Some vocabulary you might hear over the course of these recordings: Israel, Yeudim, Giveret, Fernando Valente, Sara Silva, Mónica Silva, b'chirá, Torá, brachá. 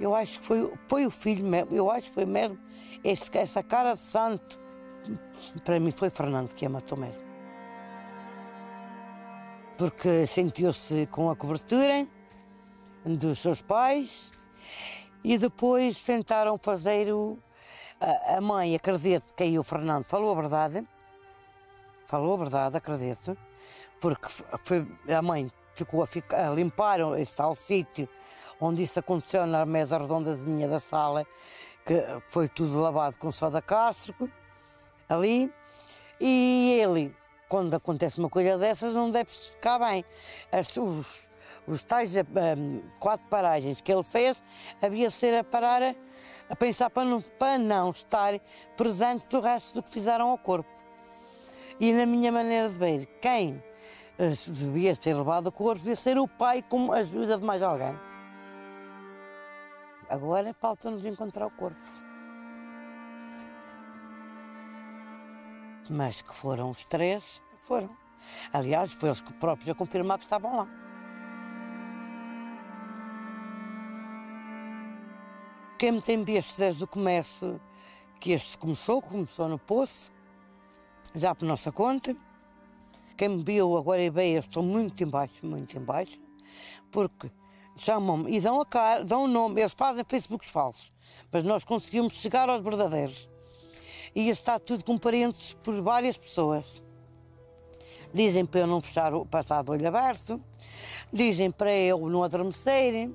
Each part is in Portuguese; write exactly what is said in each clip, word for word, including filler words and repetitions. Eu acho que foi, foi o filho mesmo, eu acho que foi mesmo esse, essa cara de santo. Para mim foi Fernando que a matou mesmo. Porque sentiu-se com a cobertura dos seus pais e depois tentaram fazer o... A mãe, acredito que aí o Fernando falou a verdade, falou a verdade, acredito, porque foi, a mãe ficou a, ficar, a limpar esse tal sítio onde isso aconteceu, na mesa redondazinha da sala, que foi tudo lavado com soda cástrico, ali, e ele, quando acontece uma coisa dessas, não deve-se ficar bem. As, os, os tais um, quatro paragens que ele fez, havia de ser a parar a, a pensar para não, para não estar presente do resto do que fizeram ao corpo. E na minha maneira de ver, quem devia ter levado o corpo devia ser o pai com a ajuda de mais alguém. Agora falta-nos encontrar o corpo. Mas que foram os três, foram. Aliás, foram eles próprios a confirmar que estavam lá. Quem me tem visto desde o começo, que este começou, começou no Poço, já por nossa conta. Quem me viu agora e bem, eu estou muito embaixo, muito embaixo, porque chamam-me e dão a cara, dão o nome, eles fazem Facebooks falsos, mas nós conseguimos chegar aos verdadeiros. E está tudo com parentes por várias pessoas. Dizem para eu não fechar o passado olho aberto, dizem para eu não adormecer,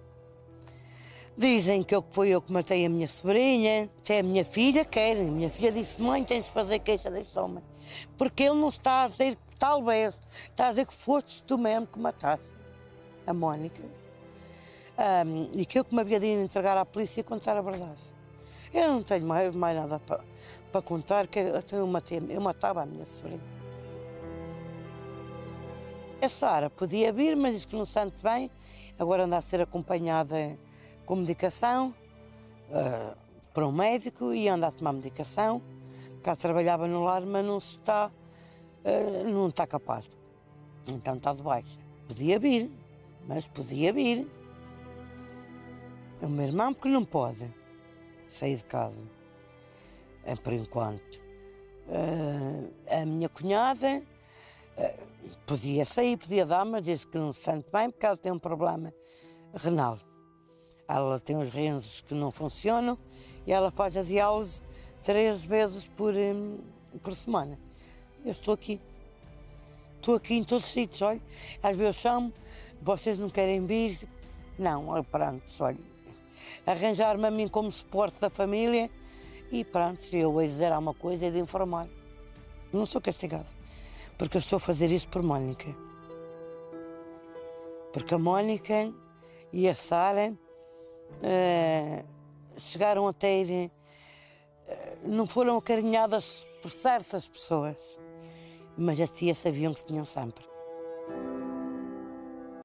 dizem que eu, foi eu que matei a minha sobrinha, até a minha filha querem. Minha filha disse, mãe, tens de fazer queixa deste homem. Porque ele não está a dizer que talvez, está a dizer que fostes tu mesmo que mataste a Mónica. Um, e que eu que me havia de entregar à polícia e contar a verdade. Eu não tenho mais, mais nada para pa contar, que eu, eu, matei, eu matava a minha sobrinha. A Sara podia vir, mas diz que não sente bem, agora anda a ser acompanhada com medicação uh, para um médico e anda a tomar medicação. Cá trabalhava no lar, mas não está, uh, não está capaz. Então está de baixa. Podia vir, mas podia vir. O meu irmão, porque não pode sair de casa, é, por enquanto. Uh, a minha cunhada uh, podia sair, podia dar, mas diz que não se sente bem porque ela tem um problema renal. Ela tem os rins que não funcionam e ela faz a diálise três vezes por, um, por semana. Eu estou aqui. Estou aqui em todos os sítios, olha. Às vezes eu chamo, vocês não querem vir. Não, olha, pronto, olha. Arranjar-me a mim como suporte da família e pronto, eu a dizer alguma coisa e de informar. Não sou castigada, porque eu estou a fazer isso por Mónica. Porque a Mónica e a Sara Uh, chegaram a ter, uh, não foram acarinhadas por certas pessoas, mas as tias sabiam que tinham sempre.